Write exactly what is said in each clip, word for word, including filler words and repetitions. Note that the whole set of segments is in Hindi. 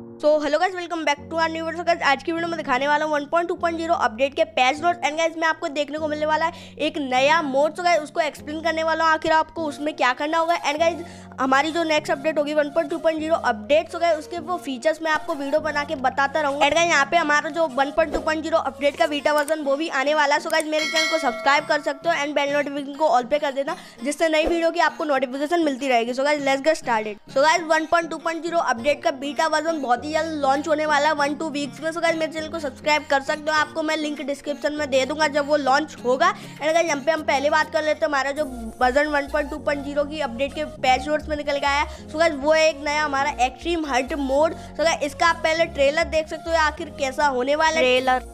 So hello guys, welcome back to our new video. Guys आज की वीडियो में दिखाने वाला हूँ one point two point zero update के पैच नोट्स एंड गाइस में आपको देखने को मिलने वाला है एक नया मोड। सो गाइस उसको एक्सप्लेन करने वाला हूँ आखिर आपको उसमें क्या करना होगा एंड गाइस हमारी जो नेक्स्ट अपडेट होगी one point two point zero update so guys उसके वो फीचर्स मैं आपको वीडियो बना के बताता रहूँगा। एंड गाइस यहाँ पे हमारा जो one point two point zero update का बीटा वर्जन वो भी आने वाला है। सो गाइस मेरे चैनल को सब्सक्राइब कर सकते हो एंड बेल नोटिफिकेशन को ऑल पे कर देना जिससे नई वीडियो की आपको नोटिफिकेशन मिलती रहेगी। So guys let's get started. So guys one point two point zero update का बीटा वर्जन बहुत ही लॉन्च होने वाला है वन टू वीक्स में। सो गाइस मेरे चैनल को सब्सक्राइब कर सकते हो, आपको मैं लिंक डिस्क्रिप्शन में दे दूंगा जब वो लॉन्च होगा। एंड गाइस यहाँ पे हम पहले बात कर लेते हैं हमारा जो version one point two point zero की अपडेट के पैच नोट्स में निकल गया है। सो गाइस वो एक नया हमारा extreme hurt mode. So guys इसका आप पहले ट्रेलर देख सकते हो आखिर कैसा होने वाला है। ट्रेलर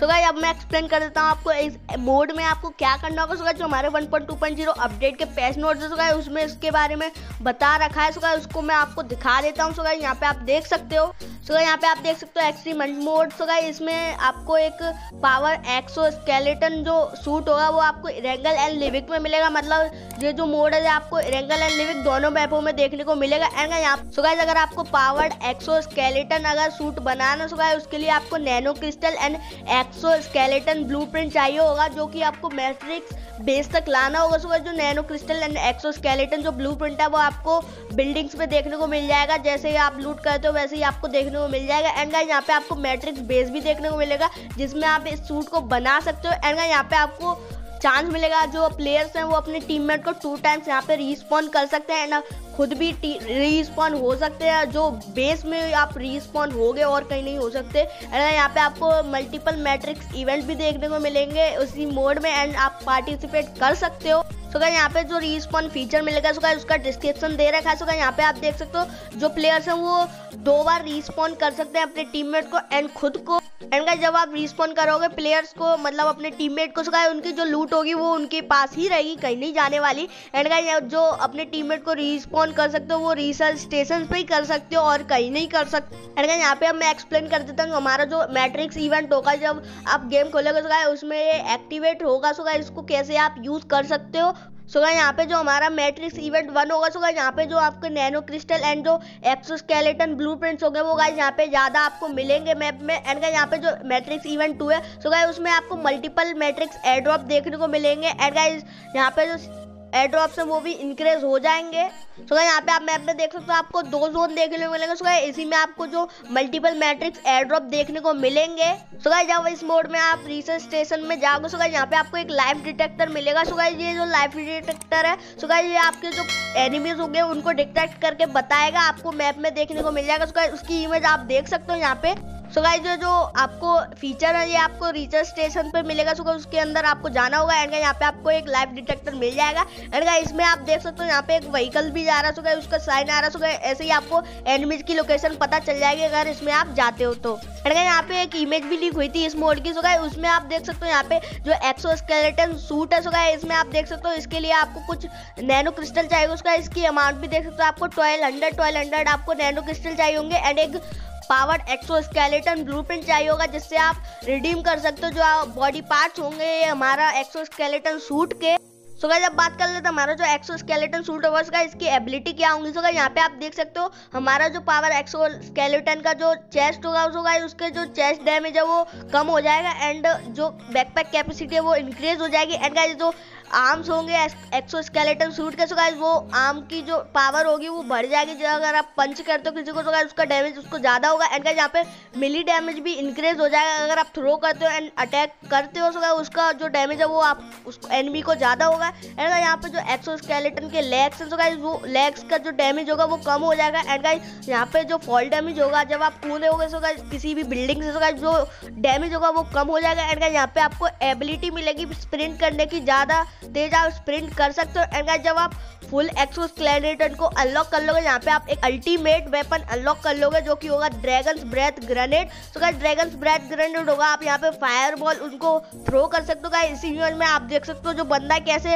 सो गाइस अब मैं एक्सप्लेन कर देता हूँ आपको इस मोड में आपको क्या करना होगा। सो गाइस जो हमारे one point two point zero update के पैच नोट्स है सो गाइस उसमें इसके बारे में बता रखा है। सो गाइस उसको मैं आपको दिखा देता हूँ। सो गाइस यहाँ पे आप देख सकते हो। सो गाइस यहाँ पे आप देख सकते हो एक्सट्रीम मोड। सो गाइस इसमें आपको एक पावर एक्सो स्केलेटन जो सूट होगा वो आपको एरेंगल एंड लिविक में मिलेगा। मतलब ये जो मोड है आपको एरेंगल एंड लिविक दोनों मैपों में देखने को मिलेगा। एंड यहाँ सो गाइस अगर आपको पावर एक्सो स्केलेटन अगर सूट बनाना सो गाइस उसके लिए आपको nano crystal and exoskeleton blueprint चाहिए होगा जो कि आपको मैट्रिक्स बेस तक लाना होगा। सो गाइस जो nano crystal and exoskeleton जो ब्लूप्रिंट है वो आपको बिल्डिंग्स पे देखने को मिल जाएगा। जैसे ही आप लूट करते हो वैसे ही आपको देखने को मिल जाएगा। एंड गाइस यहाँ पे आपको मैट्रिक्स बेस भी देखने को मिलेगा जिसमें आप इस सूट को बना सकते हो। एंड गाइस यहाँ पे आपको चांस मिलेगा जो प्लेयर्स हैं वो अपने टीममेट को टू टाइम्स यहाँ पे रिस्पॉन कर सकते हैं एंड खुद भी रिस्पॉन हो सकते हैं। जो बेस में आप रिस्पॉन हो गए और कहीं नहीं हो सकते। एंड यहाँ पे आपको मल्टीपल मैट्रिक्स इवेंट भी देखने को मिलेंगे उसी मोड में एंड आप पार्टिसिपेट कर सकते हो। सो गाइस यहाँ पे जो रिस्पॉन फीचर मिलेगा सो गाइस उसका डिस्क्रिप्शन दे रखा है। सो गाइस यहाँ पे आप देख सकते हो जो प्लेयर्स हैं वो दो बार रिस्पॉन कर सकते हैं अपने टीममेट को एंड खुद को। एंड गाइस जब आप रिस्पॉन करोगे प्लेयर्स को मतलब अपने टीममेट को सो गाइस उनकी जो लूट होगी वो उनके पास ही रहेगी, कहीं नहीं जाने वाली। एंड गाइस जो अपने टीममेट को रिस्पॉन कर सकते हो वो रिसर्च स्टेशन पे ही कर सकते हो और कहीं नहीं कर सकते। एंड गाइस यहाँ पे अब मैं एक्सप्लेन कर देता हूँ हमारा जो मैट्रिक्स इवेंट होगा जब आप गेम खोलोगे सो गाइस उसमें ये एक्टिवेट होगा। सो गाइस इसको कैसे आप यूज कर सकते हो। सो गाइस यहाँ पे जो हमारा मैट्रिक्स इवेंट वन होगा सो गाइस यहाँ पे जो आपके नैनो क्रिस्टल एंड जो एक्सोस्केलेटन ब्लूप्रिंट्स होंगे वो गाइस यहाँ पे ज़्यादा आपको मिलेंगे मैप में। एंड गाइस यहाँ पे जो मैट्रिक्स इवेंट टू है सो गाइस उसमें आपको मल्टीपल मैट्रिक्स एयर ड्रॉप देखने को मिलेंगे। एंड गाइस यहाँ पे जो एयर ड्रॉप्स हैं वो भी इंक्रीज हो जाएंगे। सो गाइस यहाँ पे आप मैप में देख सकते हो आपको दो जोन देखने को मिलेंगे। सो गाइस इसी में आपको जो मल्टीपल मैट्रिक्स एयर ड्रॉप देखने को मिलेंगे। सो गाइस जब इस मोड में आप रिसर्च स्टेशन में जाओगे सो गाइस यहाँ पे आपको एक लाइफ डिटेक्टर मिलेगा। सो गाइस ये जो लाइफ डिटेक्टर है सो गाइस ये आपके जो एनिमीज होंगे उनको डिटेक्ट करके बताएगा, आपको मैप में देखने को मिल जाएगा। सो गाइस उसकी इमेज आप देख सकते हो यहाँ पे। सो गाइस जो जो आपको फीचर है ये आपको रिसर्च स्टेशन पर मिलेगा। सो गाइस उसके अंदर आपको जाना होगा एंड गाइस यहाँ पे आपको एक लाइफ डिटेक्टर मिल जाएगा। एंड गाइस इसमें आप देख सकते हो यहाँ पे एक व्हीकल भी जा रहा है। सो गाइस उसका साइन आ रहा है। सो गाइस ऐसे ही आपको एनिमीज की लोकेशन पता चल जाएगी अगर इसमें आप जाते हो तो। एंड गाइस यहाँ पे एक इमेज भी लीक हुई थी इस मोड की। सो गाइस उसमें आप देख सकते हो यहाँ पे जो एक्सोस्केलेटन सूट है सो गाइस इसमें आप देख सकते हो इसके लिए आपको कुछ नैनो क्रिस्टल चाहिए। उसका इसकी अमाउंट भी देख सकते हो आपको ट्वेल्व हंड्रेड ट्वेल्व हंड्रेड आपको नैनो क्रिस्टल चाहिए होंगे एंड एक पावर एक्सोस्केलेटन ब्लूप्रिंट चाहिए होगा जिससे आप रिडीम कर सकते हो जो बॉडी पार्ट्स होंगे हमारा एक्सोस्केलेटन सूट के। सो गाइस अब बात कर लेते हैं हमारा जो एक्सोस्केलेटन सूट है उसका, इसकी एबिलिटी क्या होंगी। सो गाइस यहाँ पे आप देख सकते हो हमारा जो पावर एक्सोस्केलेटन का जो चेस्ट होगा सो गाइस उसके जो चेस्ट डैमेज है वो कम हो जाएगा एंड जो बैकपैक कैपेसिटी है वो इंक्रीज हो जाएगी एंड गाइस जो आर्म्स होंगे एक्सोस्केलेटन सूट के सो गाइस वो आर्म की जो पावर होगी वो बढ़ जाएगी। जो अगर आप पंच करते हो किसी को सो गाइस उसका डैमेज उसको ज़्यादा होगा एंड गाइस यहाँ पे मिली डैमेज भी इंक्रीज हो जाएगा। अगर आप थ्रो करते हो एंड अटैक करते हो सो गाइस उसका जो डैमेज है वो आप उसको एनमी को ज़्यादा होगा एंड गाइस यहाँ पे जो एक्सोस्केलेटन के लेग्स हैं सो गाइस वो लेग्स का जो डैमेज होगा वो कम हो जाएगा एंड गाइस यहाँ पे जो फॉल डैमेज होगा जब आप कूदे होगे सो गाइस किसी भी बिल्डिंग से सो गाइस जो डैमेज होगा वो कम हो जाएगा एंड गाइस यहाँ पे आपको एबिलिटी मिलेगी स्प्रिंट करने की, ज़्यादा तेज आप स्प्रिंट कर सकते हो एंड गाइस जब आप फुल एक्सोस्केलेटन को अनलॉक कर लोगे यहाँ पे आप एक अल्टीमेट वेपन अनलॉक कर लोगे जो कि होगा dragon's breath grenade. So guys dragon's breath grenade होगा, आप यहाँ पे फायर बॉल उनको थ्रो कर सकते हो। गाइस इसी वीडियो में आप देख सकते हो जो बंदा कैसे,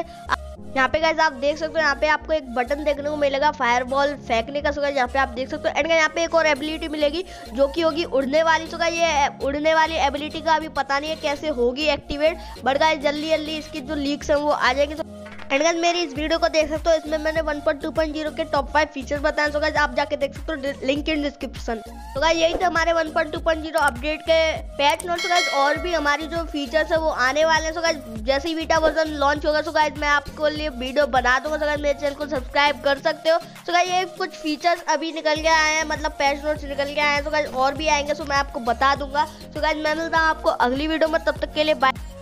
यहाँ पे गाइस आप देख सकते हो यहाँ पे आपको एक बटन देखने को मिलेगा फायरबॉल फेंकने का। सो गाइस यहाँ पे आप देख सकते हो एंड यहाँ पे एक और एबिलिटी मिलेगी जो कि होगी उड़ने वाली। सो गाइस ये उड़ने वाली एबिलिटी का अभी पता नहीं है कैसे होगी एक्टिवेट, बट गाइस जल्दी जल्दी इसकी जो लीक्स हैं वो आ जाएगी। एंड गाइस मेरी इस वीडियो को देख सकते हो, इसमें मैंने one point two point zero के टॉप फाइव फीचर्स बताए हैं। सो गाइस आप जाके देख सकते हो, लिंक इन डिस्क्रिप्शन। तो गाइस यही तो हमारे one point two point zero update के पैच नोट्स। सो गाइस और भी हमारी जो फीचर्स है वो आने वाले हैं। सो गाइस जैसे ही बीटा वर्जन लॉन्च होगा सो गाइस मैं आपको लिए वीडियो बना दूंगा। सो गाइस मेरे चैनल को सब्सक्राइब कर सकते हो। सो गाइस ये कुछ फीचर्स अभी निकल के आए हैं, मतलब पैच नोट्स निकल के आए हैं। सो गाइस और भी आएंगे, सो मैं आपको बता दूंगा। सो गाइस मैं मिलता हूँ आपको अगली वीडियो में, तब तक के लिए बाय।